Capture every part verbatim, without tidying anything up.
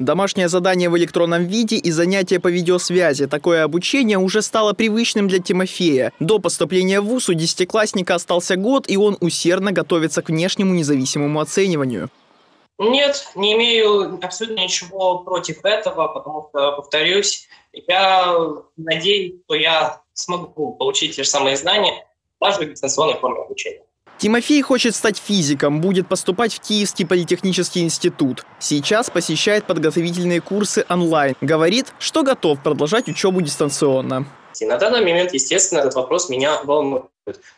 Домашнее задание в электронном виде и занятия по видеосвязи. Такое обучение уже стало привычным для Тимофея. До поступления в вуз у десятиклассника остался год, и он усердно готовится к внешнему независимому оцениванию. Нет, не имею абсолютно ничего против этого, потому что, повторюсь, я надеюсь, что я смогу получить те же самые знания даже в дистанционной форме обучения. Тимофей хочет стать физиком, будет поступать в Киевский политехнический институт. Сейчас посещает подготовительные курсы онлайн. Говорит, что готов продолжать учебу дистанционно. И на данный момент, естественно, этот вопрос меня волнует.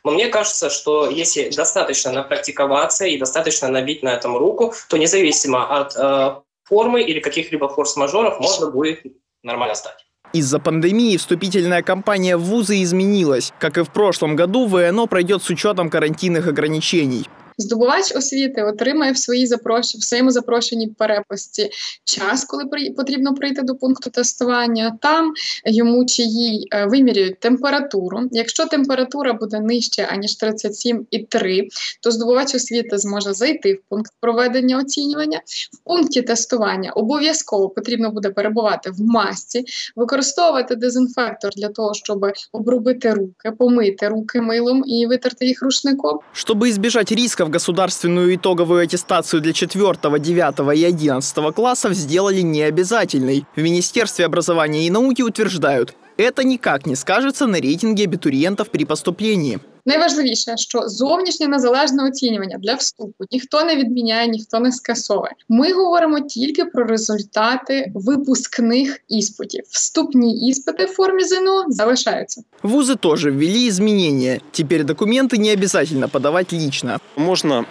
Но мне кажется, что если достаточно напрактиковаться и достаточно набить на этом руку, то независимо от э, формы или каких-либо форс-мажоров можно будет нормально стать. Из-за пандемии вступительная кампания в вузы изменилась. Как и в прошлом году, ВНО пройдет с учетом карантинних ограничений. Здобувач освіти отримає в, свої запрошення, в своєму запрошенні переписці час, коли при, потрібно прийти до пункту тестування. Там йому чи їй вимірюють температуру. Якщо температура буде нижче, аніж тридцять сім і три, то здобувач освіти зможе зайти в пункт проведення оцінювання. В пункті тестування обов'язково потрібно буде перебувати в масці, використовувати дезінфектор для того, щоб обробити руки, помити руки милом і витерти їх рушником. Щоб збіжати ризиків, в государственную итоговую аттестацию для четвёртого, девятого и одиннадцатого классов сделали необязательной. В Министерстве образования и науки утверждают, это никак не скажется на рейтинге абитуриентов при поступлении. Найважливіше, що зовнішнє незалежне оцінювання для вступу ніхто не відміняє, ніхто не скасовує. Ми говоримо тільки про результати випускних іспитів. Вступні іспити в формі ЗНО залишаються. Вузы тоже ввели изменения. Теперь документы не обязательно подавать лично. Можна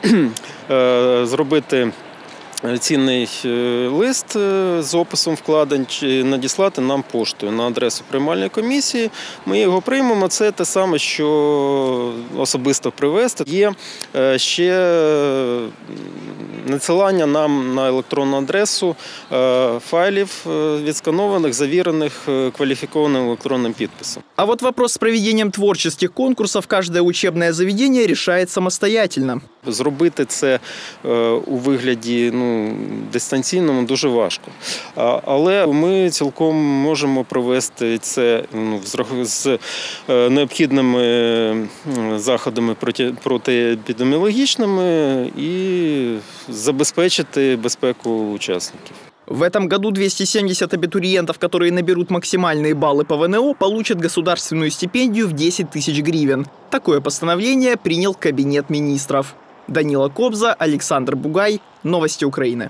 зробити цінний лист з описом вкладень надіслати нам поштою на адресу приймальної комісії. Ми його приймемо. Це те саме, що особисто привезти. Є ще надсилання нам на електронну адресу файлів відсканованих, завірених кваліфікованим електронним підписом. А вот вопрос с проведением творческих конкурсов каждое учебное заведение решает самостоятельно. Зробити це у вигляді ну, дистанційному дуже важко. Але ми цілком можемо провести це ну, з необхідними заходами протиепідеміологічними і забезпечити безпеку учасників. В этом году двести семьдесят абитуриентов, которые наберут максимальные баллы по ВНО, получат государственную стипендию в десять тысяч гривен. Такое постановление принял Кабинет министров. Данила Кобза, Александр Бугай. Новости Украины.